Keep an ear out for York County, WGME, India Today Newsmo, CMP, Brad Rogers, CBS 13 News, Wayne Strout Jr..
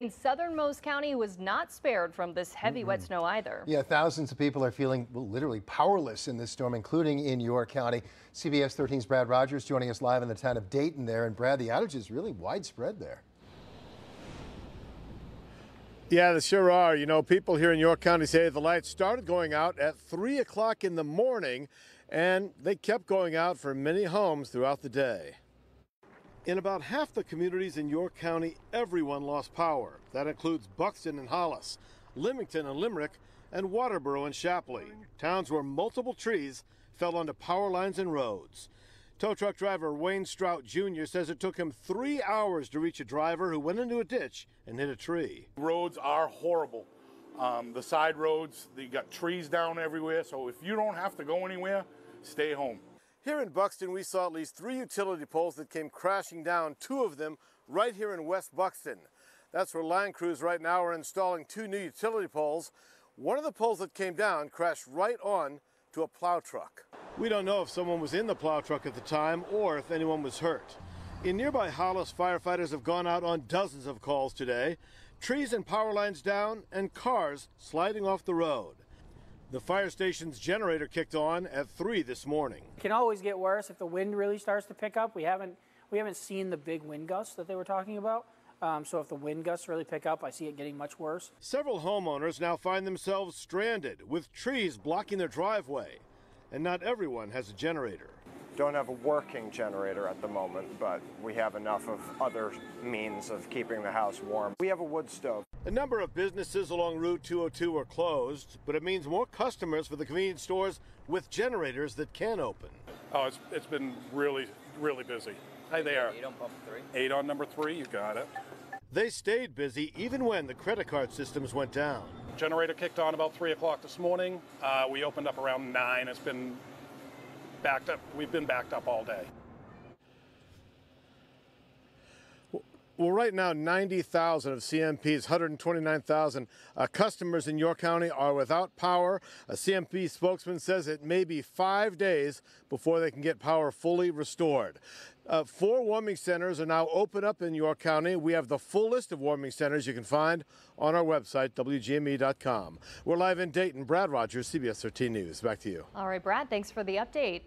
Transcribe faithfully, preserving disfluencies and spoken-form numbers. In southernmost county was not spared from this heavy mm-hmm. wet snow either. Yeah, thousands of people are feeling well, literally powerless in this storm, including in York County. C B S thirteen's Brad Rogers joining us live in the town of Dayton there. And Brad, the outage is really widespread there. Yeah, they sure are. You know, people here in York County say the lights started going out at three o'clock in the morning, and they kept going out for many homes throughout the day. In about half the communities in York County, everyone lost power. That includes Buxton and Hollis, Leamington and Limerick, and Waterboro and Shapley, towns where multiple trees fell onto power lines and roads. Tow truck driver Wayne Strout Junior says it took him three hours to reach a driver who went into a ditch and hit a tree. Roads are horrible. Um, the side roads, they got trees down everywhere, so if you don't have to go anywhere, stay home. Here in Buxton, we saw at least three utility poles that came crashing down, two of them right here in West Buxton. That's where line crews right now are installing two new utility poles. One of the poles that came down crashed right on to a plow truck. We don't know if someone was in the plow truck at the time or if anyone was hurt. In nearby Hollis, firefighters have gone out on dozens of calls today. Trees and power lines down and cars sliding off the road. The fire station's generator kicked on at three this morning. It can always get worse if the wind really starts to pick up. We haven't we haven't seen the big wind gusts that they were talking about. Um, so if the wind gusts really pick up, I see it getting much worse. Several homeowners now find themselves stranded with trees blocking their driveway, and not everyone has a generator. Don't have a working generator at the moment, but we have enough of other means of keeping the house warm. We have a wood stove. A number of businesses along Route two oh two were closed, but it means more customers for the convenience stores with generators that can open. Oh, it's, it's been really, really busy. Hi there. Eight on pump three. Eight on number three, you got it. They stayed busy even when the credit card systems went down. Generator kicked on about three o'clock this morning. Uh, we opened up around nine. It's been backed up. We've been backed up all day. Well, right now, ninety thousand of C M P's one hundred twenty-nine thousand uh, customers in York County are without power. A C M P spokesman says it may be five days before they can get power fully restored. Uh, four warming centers are now open up in York County. We have the full list of warming centers you can find on our website, W G M E dot com. We're live in Dayton. Brad Rogers, C B S thirteen News. Back to you. All right, Brad, thanks for the update.